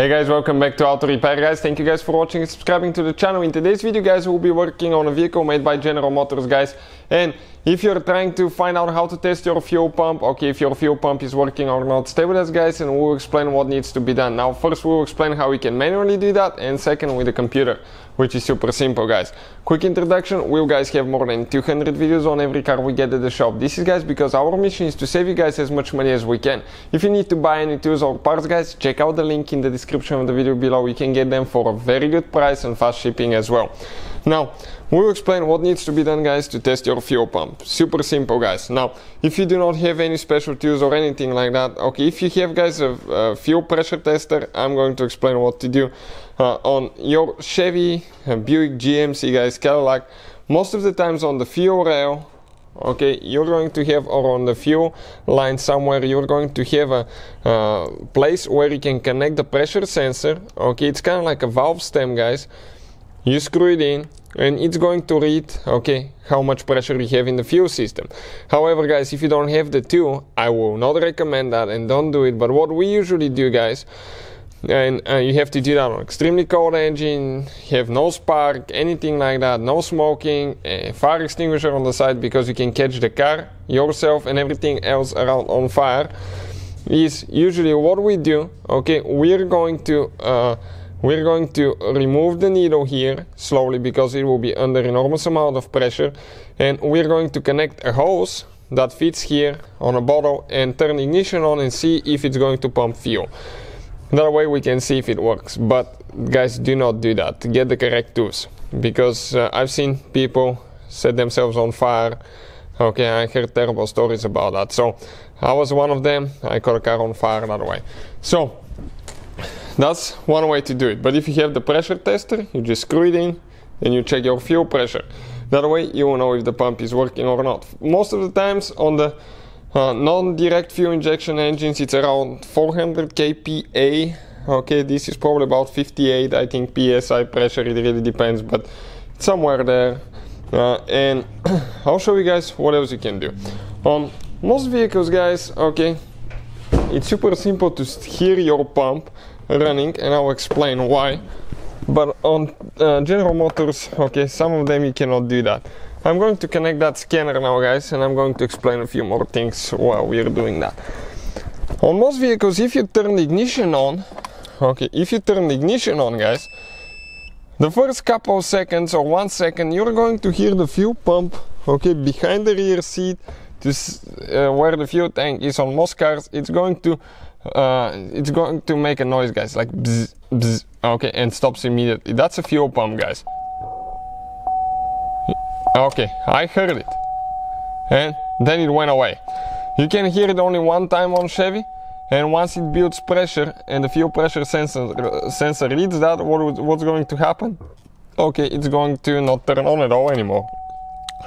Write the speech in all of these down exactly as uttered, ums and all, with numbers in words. Hey guys, welcome back to Auto Repair guys. Thank you guys for watching and subscribing to the channel. In today's video guys, we'll be working on a vehicle made by General Motors guys. And if you're trying to find out how to test your fuel pump, okay, if your fuel pump is working or not, stay with us guys and we'll explain what needs to be done. Now first we'll explain how we can manually do that, and second with the computer, which is super simple guys. Quick introduction, we guys have more than two hundred videos on every car we get at the shop. This is guys because our mission is to save you guys as much money as we can. If you need to buy any tools or parts guys, check out the link in the description description of the video below. You can get them for a very good price and fast shipping as well. Now we'll explain what needs to be done guys to test your fuel pump. Super simple guys. Now if you do not have any special tools or anything like that, okay, if you have guys a, a fuel pressure tester, I'm going to explain what to do uh, on your Chevy, uh, Buick, G M C guys, Cadillac. Most of the times on the fuel rail, okay, you're going to have, or on the fuel line somewhere, you're going to have a uh, place where you can connect the pressure sensor. Okay, it's kind of like a valve stem guys. You screw it in and it's going to read, okay, how much pressure you have in the fuel system. However guys, if you don't have the tool, I will not recommend that and don't do it. But what we usually do guys, and uh, you have to do that on extremely cold engine, have no spark, anything like that, no smoking, a fire extinguisher on the side, because you can catch the car, yourself and everything else around on fire. Is usually what we do, okay, we're going to uh, we're going to remove the needle here slowly, because it will be under enormous amount of pressure, and we're going to connect a hose that fits here on a bottle and turn ignition on and see if it's going to pump fuel. That way we can see if it works. But guys, do not do that. Get the correct tools, because uh, I've seen people set themselves on fire. Okay, I heard terrible stories about that. So I was one of them. I caught a car on fire that way. So that's one way to do it. But if you have the pressure tester, you just screw it in and you check your fuel pressure. That way you will know if the pump is working or not. Most of the times on the Uh, non-direct fuel injection engines, it's around four hundred kPa. Okay, this is probably about fifty-eight, I think, P S I pressure. It really depends, but it's somewhere there. Uh, and I'll show you guys what else you can do. On most vehicles, guys, okay, it's super simple to hear your pump running, and I'll explain why. But on uh, General Motors, okay, some of them you cannot do that. I'm going to connect that scanner now guys, and I'm going to explain a few more things while we're doing that. On most vehicles, if you turn the ignition on, okay, if you turn the ignition on guys, the first couple of seconds or one second, you're going to hear the fuel pump, okay, behind the rear seat, to, uh, where the fuel tank is on most cars. It's going to uh, it's going to make a noise guys, like bzz, bzz, okay, and stops immediately. That's a fuel pump guys. Okay, I heard it, and then it went away. You can hear it only one time on Chevy, and once it builds pressure and the fuel pressure sensor uh, sensor reads that, what, what's going to happen? Okay, it's going to not turn on at all anymore,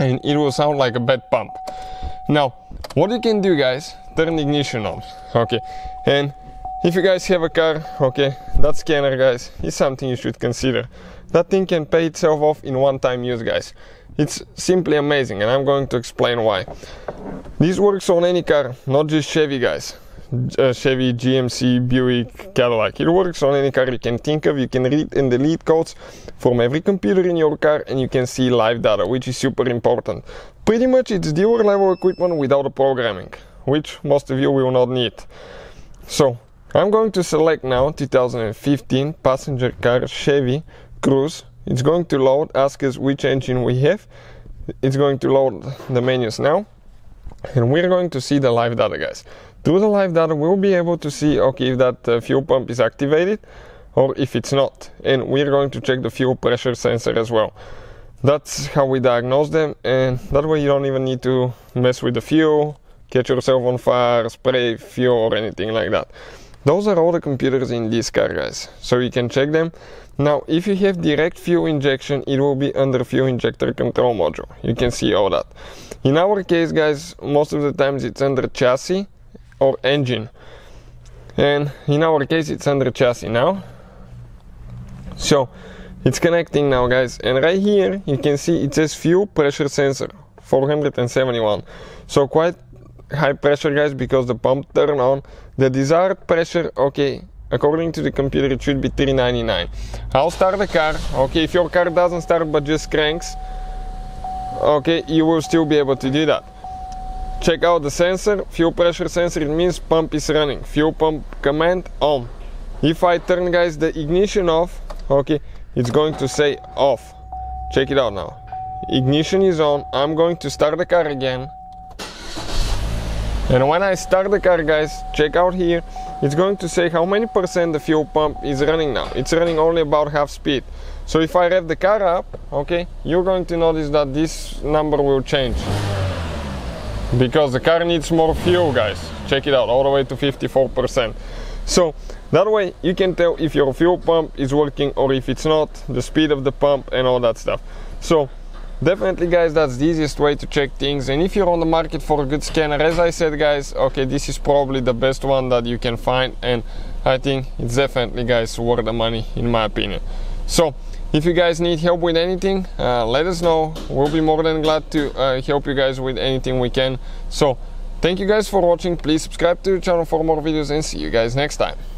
and it will sound like a bad pump. Now, what you can do guys, turn the ignition on, okay, and if you guys have a car, okay, that scanner guys is something you should consider. That thing can pay itself off in one time use guys. It's simply amazing, and I'm going to explain why. This works on any car, not just Chevy guys, uh, Chevy, G M C, Buick, Cadillac. It works on any car you can think of. You can read and delete codes from every computer in your car, and you can see live data, which is super important. Pretty much it's dealer level equipment without the programming, which most of you will not need. So I'm going to select now two thousand fifteen passenger car Chevy Cruze. It's going to load, ask us which engine we have. It's going to load the menus now, and we're going to see the live data guys. Through the live data we'll be able to see, okay, if that uh, fuel pump is activated or if it's not, and we're going to check the fuel pressure sensor as well. That's how we diagnose them, and that way you don't even need to mess with the fuel, catch yourself on fire, spray fuel or anything like that. Those are all the computers in this car guys, so you can check them. Now if you have direct fuel injection, it will be under fuel injector control module. You can see all that. In our case guys, most of the times it's under chassis or engine, and in our case it's under chassis now. So it's connecting now guys, and right here you can see it says fuel pressure sensor four hundred seventy-one. So quite high pressure guys, because the pump turned on the desired pressure, okay, according to the computer it should be three ninety-nine. I'll start the car. Okay, if your car doesn't start but just cranks, okay, you will still be able to do that. Check out the sensor, fuel pressure sensor. It means pump is running. Fuel pump command on. If I turn, guys, the ignition off, okay, it's going to say off. Check it out now. Ignition is on. I'm going to start the car again. And when I start the car, guys, check out here, it's going to say how many percent the fuel pump is running now. It's running only about half speed. So if I rev the car up, okay, you're going to notice that this number will change. Because the car needs more fuel, guys. Check it out, all the way to fifty-four percent. So that way you can tell if your fuel pump is working or if it's not, the speed of the pump and all that stuff. So definitely, guys, that's the easiest way to check things. And if you're on the market for a good scanner, as I said, guys, okay, this is probably the best one that you can find, and I think it's definitely, guys, worth the money, in my opinion. So if you guys need help with anything, uh, let us know. We'll be more than glad to uh, help you guys with anything we can. So thank you guys for watching. Please subscribe to the channel for more videos, and see you guys next time.